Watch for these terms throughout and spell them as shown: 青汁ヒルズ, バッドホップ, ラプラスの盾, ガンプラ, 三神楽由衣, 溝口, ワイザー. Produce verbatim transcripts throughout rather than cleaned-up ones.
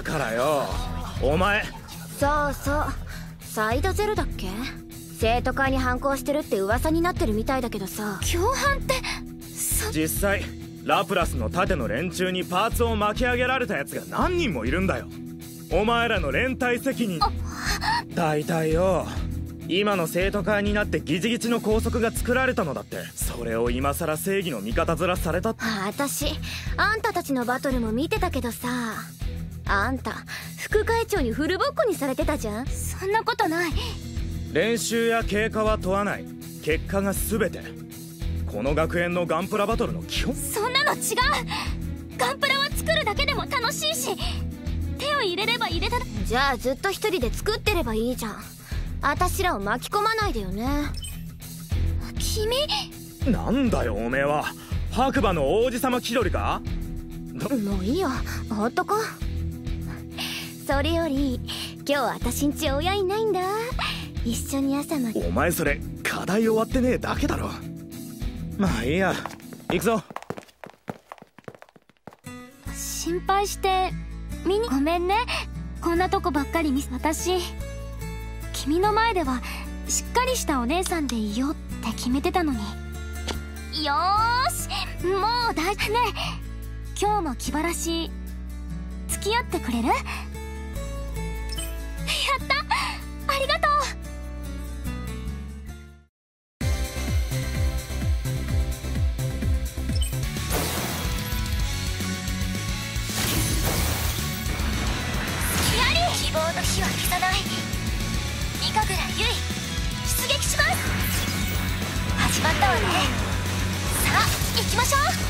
だからよお前。そうそう、サイドゼロだっけ、生徒会に反抗してるって噂になってるみたいだけどさ。共犯って実際ラプラスの盾の連中にパーツを巻き上げられたやつが何人もいるんだよ。お前らの連帯責任大体よ、今の生徒会になってギチギチの校則が作られたのだって、それを今さら正義の味方面されたって。私あんたたちのバトルも見てたけどさ、あんた副会長にフルボッコにされてたじゃん。そんなことない。練習や経過は問わない、結果が全て。この学園のガンプラバトルの基本。そんなの違う、ガンプラは作るだけでも楽しいし、手を入れれば入れたら。じゃあずっと一人で作ってればいいじゃん、私らを巻き込まないでよね。君なんだよおめえは、白馬の王子様気取りか。もういいよ、ほっとこ。それより今日私んち親いないんだ、一緒に朝まで。お前それ課題終わってねえだけだろ。まあいいや、行くぞ。心配して見にごめんね、こんなとこばっかり見せ。私君の前ではしっかりしたお姉さんでいようって決めてたのに。よーしもう大事ね。今日も気晴らし付き合ってくれる？やったありがとう。火は消さない。三神楽由衣出撃します。始まったわね、さあ行きましょう。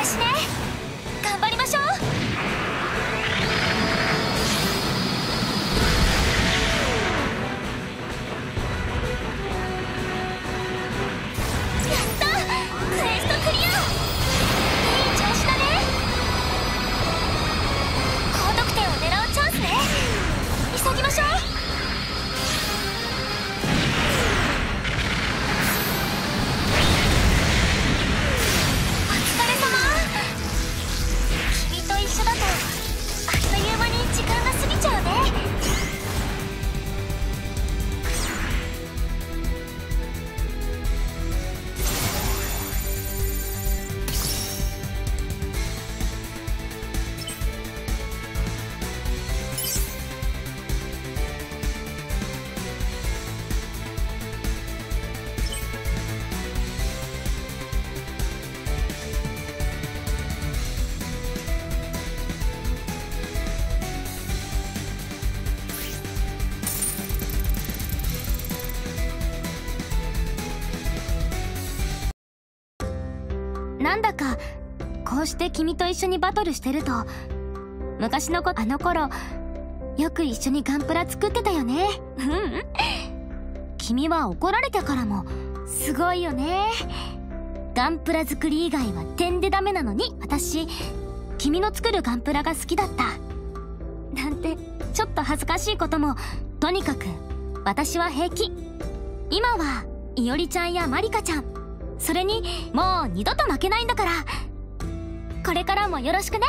ですね。頑張りましょう。なんだかこうして君と一緒にバトルしてると昔のことあの頃よく一緒にガンプラ作ってたよね。うん、君は怒られてからもすごいよね。ガンプラ作り以外は点でダメなのに私君の作るガンプラが好きだったなんてちょっと恥ずかしいこともとにかく私は平気。今はいおりちゃんやまりかちゃん、それにもう二度と負けないんだからこれからもよろしくね。